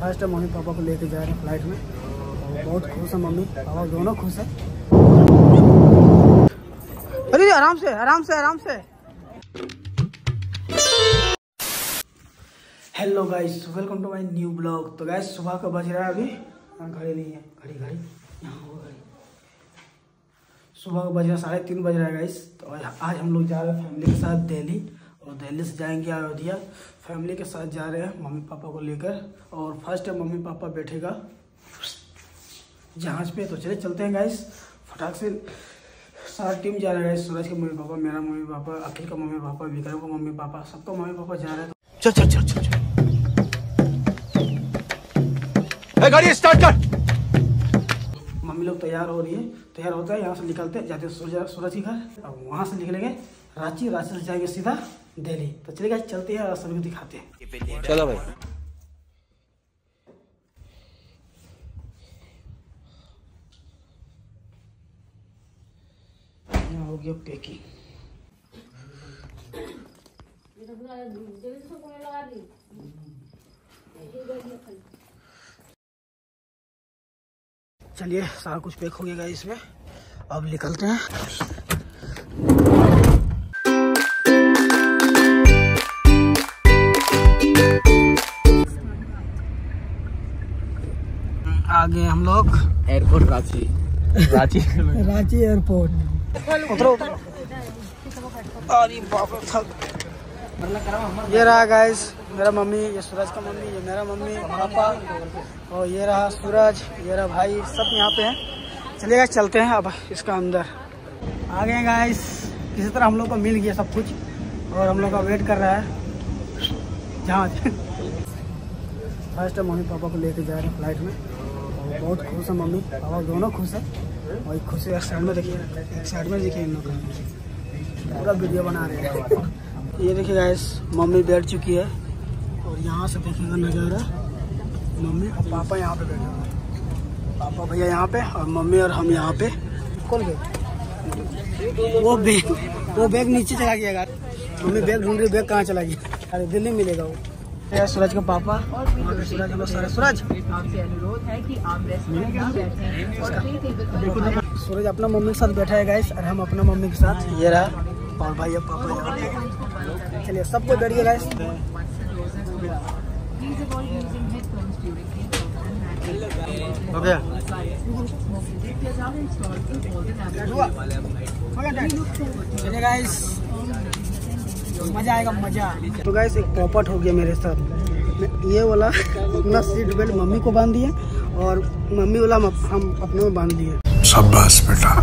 First time mummy papa को लेके जा रहे हैं फ्लाइट में। बहुत खुश है मम्मी पापा दोनों खुश है। अरे आराम से आराम से आराम से। Hello guys, welcome to my new blog. तो गाइस सुबह का बज रहा है, अभी घड़ी नहीं है, घड़ी घड़ी यहाँ हो घड़ी। सुबह का बज रहा है 3:30 बज रहा है गाइस। तो आज हम लोग जा रहे हैं फैमिली के साथ दिल्ली, और दिल्ली से जाएंगे अयोध्या। फैमिली के साथ जा रहे हैं मम्मी पापा को लेकर, और फर्स्ट टाइम मम्मी पापा बैठेगा जहाज पे। तो चले चलते हैं गाइस फटाक से। सारा टीम जा रहा है, सूरज के मम्मी पापा, मेरा मम्मी पापा, अखिल का मम्मी पापा, विक्रम का मम्मी पापा, सबका मम्मी पापा जा रहे हैं। चल चल चल चल चल गाड़ी स्टार्ट कर। मम्मी लोग तैयार हो रही है, तैयार होता है। यहाँ से निकलते हैं, जाते हैं सूरज के घर, और वहाँ से निकलेंगे रांची। रांची से जाएंगे सीधा दिल्ली। तो चलिए गाइस चलते हैं और सभी को दिखाते हैं। चलो भाई हो गया पैकिंग। चलिए सारा कुछ पैक हो गया गाइस इसमें, अब निकलते हैं। आ गए हम लोग एयरपोर्ट रांची। रांची रांची एयरपोर्ट। उतरो ये रहा गाइस मेरा मम्मी, ये सूरज का मम्मी, ये मेरा मम्मी पापा, और ये रहा सूरज, ये रहा भाई, सब यहाँ पे हैं। चलिए चलते हैं अब इसका अंदर। आ गए गाइस, किसी तरह हम लोग को मिल गया सब कुछ, और हम लोग का वेट कर रहा है जहाज। फर्स्ट टाइम मम्मी पापा को लेके जा रहे हैं फ्लाइट में, और बहुत खुश है मम्मी पापा दोनों खुश है। और खुशी एक साइड में देखिए, एक साइड में देखिए, इन लोगों का पूरा वीडियो बना रहे हैं। ये देखिए गाइस मम्मी बैठ चुकी है, और यहाँ से देखिएगा नज़ारा। मम्मी और पापा यहाँ पे बैठे हैं, पापा भैया यहाँ पे, और मम्मी और हम यहाँ पे। कौन गए? वो बैग नीचे चला गया यार। मम्मी बैग ढूंढ रही, बैग कहाँ चला गया? अरे दिल्ली मिलेगा वो। सूरज का पापा, सूरज हम सारे। सूरज सूरज अपना मम्मी के साथ बैठा है गाइस, और हम अपना मम्मी के साथ। ये रहा और भाई और पापा। चलिए सबको बैठ गया गाइस। हो गया चलिए गाइस, मजा आएगा मजा। तो गाइस एक पॉपट हो गया मेरे साथ। ये वाला अपना सीट बेल्ट मम्मी को बांध दिए, और मम्मी वाला हम अपने में बांध दिए। शाबाश बेटा।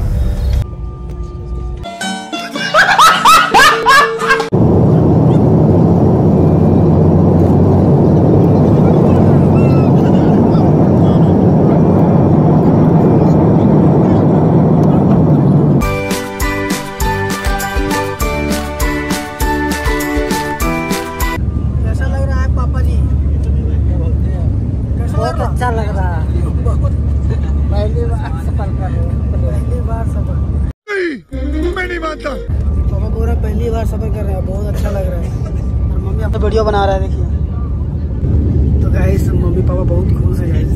अच्छा लग रहा है, पहली बार सफर कर रहे हैं, बहुत अच्छा लग रहा है। और मम्मी अपना वीडियो बना रहा है देखिए। तो गाइस मम्मी पापा बहुत खुश है गाइस।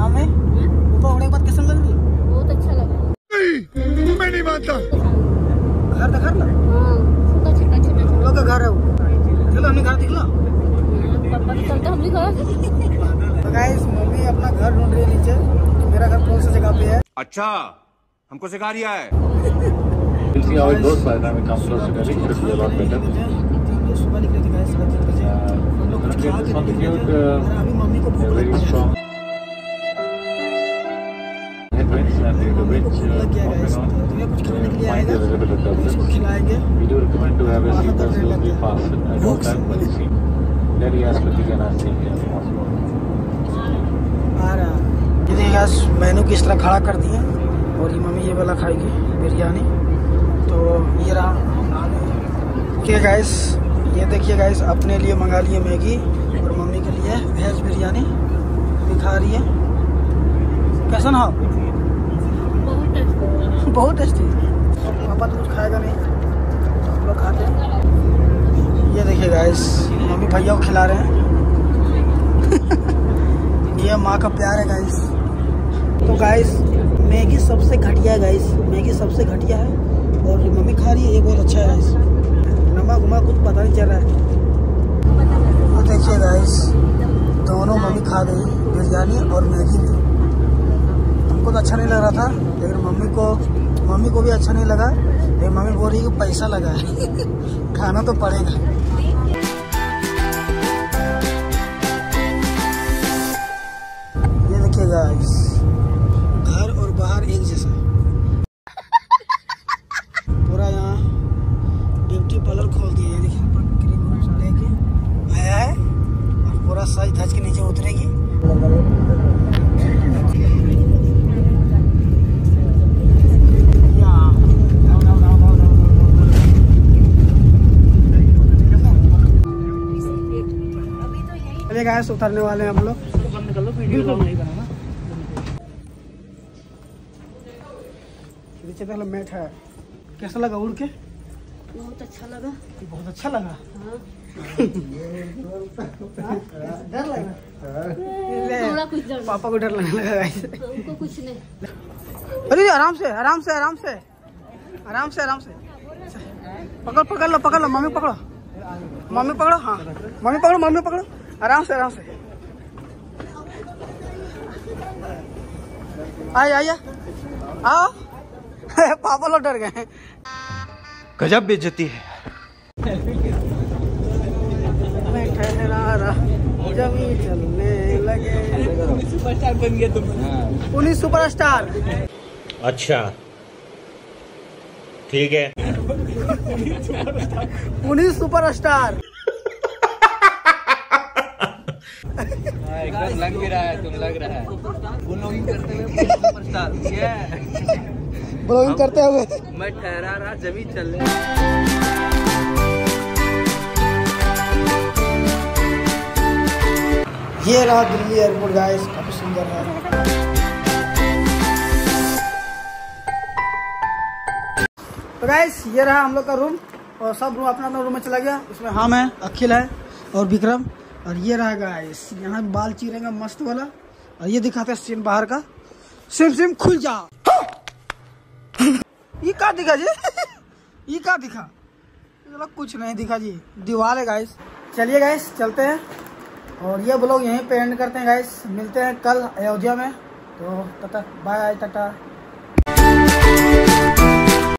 हमें ऊपर उड़ने के बाद कैसा लग रही? बहुत अच्छा लग रहा है। मैं नहीं मानता। घर दिखा ना। हम लोग का घर है वो। चलो हमने घर दिखला। तो गाइस मम्मी अपना घर ढूंढ रही है नीचे, मेरा घर कौन सी जगह पे है। अच्छा हमको सिखा रहा है। मैनू किस तरह खड़ा कर दिया, और ये मम्मी ये वाला खाएगी बिरयानी। तो ये रहा के गाइस, ये देखिए गाइस अपने लिए मंगा लिए मैगी, और मम्मी के लिए वेज बिरयानी दिखा रही है। कैसा ना? बहुत टेस्टी। पापा तो कुछ खाएगा नहीं, हम लोग खाते हैं। ये देखिए गाइस मम्मी भैया को खिला रहे हैं। माँ का प्यार है गाइस। तो गाइस मैगी सबसे घटिया है गाइस, मैगी सबसे घटिया है और मम्मी खा रही है, ये बहुत अच्छा है गाइस। नमक उमक कुछ पता नहीं चल रहा है। तो देखिए गाइस दोनों मम्मी खा गई बिरयानी और मैगी भी। हमको तो अच्छा नहीं लग रहा था लेकिन मम्मी को भी अच्छा नहीं लगा, लेकिन मम्मी बोल रही है कि पैसा लगा है खाना तो पड़ेगा। गाइस घर और बाहर एक जैसा पूरा यहाँ ब्यूटी पार्लर खोल दिया है, देखिए ऊपर क्रीम लेके आया है और पूरा साइज धज के नीचे उतरेगी। अरे गाइस उतरने वाले हैं हम लोग, बिल्कुल मैट है। कैसा लगा उड़ के? बहुत अच्छा लगा, बहुत अच्छा लगा। डर लगा पापा को, डर लगने लगा उनको, कुछ नहीं। अरे आराम से आराम से आराम से आराम से आराम से पकड़ पकड़ लो मम्मी, पकड़ो मम्मी, पकड़ो हाँ मम्मी, पकड़ो मम्मी, पकड़ो आराम से आराम से। आइए आइए आओ पापा लोग डर गए, गजब बेइज्जती है। चलने लगे सुपरस्टार बन गए तुम, उन्हीं सुपरस्टार। अच्छा ठीक है उन्हीं सुपरस्टार। एकदम लग भी रहा है, तुम लग रहा है ब्लॉगिंग करते हुए सुपरस्टार। ब्लॉगिंग करते हुए मैं ठहरा रहा जब ही चल रहा। ये रहा दिल्ली एयरपोर्ट गाइस, काफी सुंदर है। तो गाइस ये रहा हम लोग का रूम और सब रूम अपना अपना रूम में चला गया। इसमें हम हैं, अखिल है और विक्रम, और ये रहा गाइस यहाँ बाल चीरेगा मस्त वाला। और ये दिखाता है सीन बाहर का, सिम खुल जा। ये क्या दिखा जी ये क्या दिखा, कुछ नहीं दिखा जी, दीवार है गाइस। चलिए गाइस चलते हैं और ये ब्लॉग यहीं पे एंड करते हैं गाइस। मिलते हैं कल अयोध्या में, तो तब तक बाय, टाटा।